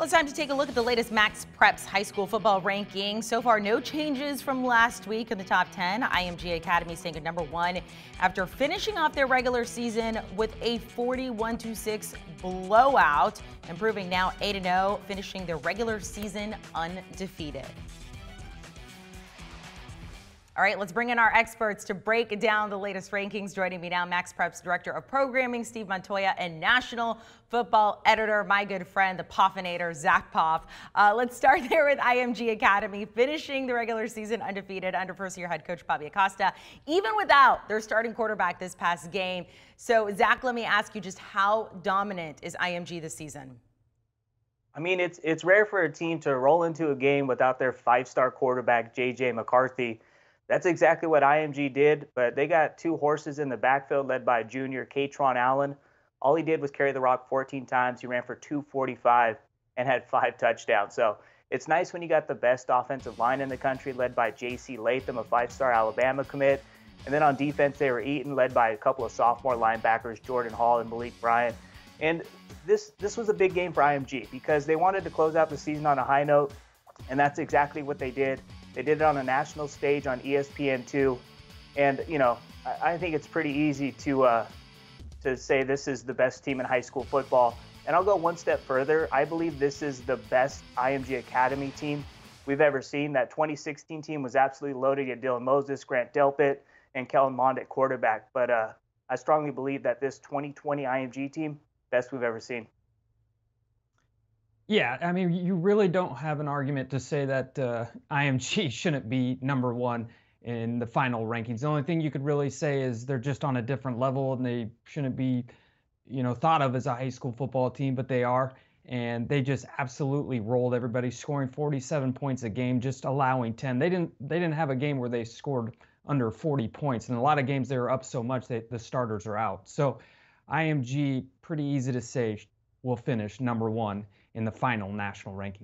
Well, it's time to take a look at the latest Max Preps high school football rankings. So far, no changes from last week in the top 10. IMG Academy staying at #1 after finishing off their regular season with a 41-6 blowout, improving now 8-0, finishing their regular season undefeated. All right, let's bring in our experts to break down the latest rankings. Joining me now, Max Preps Director of Programming, Steve Montoya, and National Football Editor, my good friend, the Poffinator, Zach Poff. Let's start there with IMG Academy, finishing the regular season undefeated under first-year head coach Bobby Acosta, even without their starting quarterback this past game. So, Zach, let me ask you, just how dominant is IMG this season? I mean, it's rare for a team to roll into a game without their five-star quarterback, J.J. McCarthy. That's exactly what IMG did, but they got two horses in the backfield led by junior Kaytron Allen. All he did was carry the rock 14 times. He ran for 245 and had 5 touchdowns. So it's nice when you got the best offensive line in the country led by JC Latham, a 5-star Alabama commit. And then on defense, they were eaten, led by a couple of sophomore linebackers, Jordan Hall and Malik Bryant. And this was a big game for IMG because they wanted to close out the season on a high note, and that's exactly what they did. They did it on a national stage on ESPN2, and you know, I think it's pretty easy to say this is the best team in high school football. And I'll go one step further. I believe this is the best IMG Academy team we've ever seen. That 2016 team was absolutely loaded. You had Dylan Moses, Grant Delpit, and Kellen Mond at quarterback. But I strongly believe that this 2020 IMG team, best we've ever seen. Yeah, I mean, you really don't have an argument to say that IMG shouldn't be #1 in the final rankings. The only thing you could really say is they're just on a different level and they shouldn't be, you know, thought of as a high school football team, but they are. And they just absolutely rolled everybody, scoring 47 points a game, just allowing 10. They didn't have a game where they scored under 40 points. And a lot of games they were up so much that the starters are out. So IMG, pretty easy to say, will finish #1 in the final national ranking.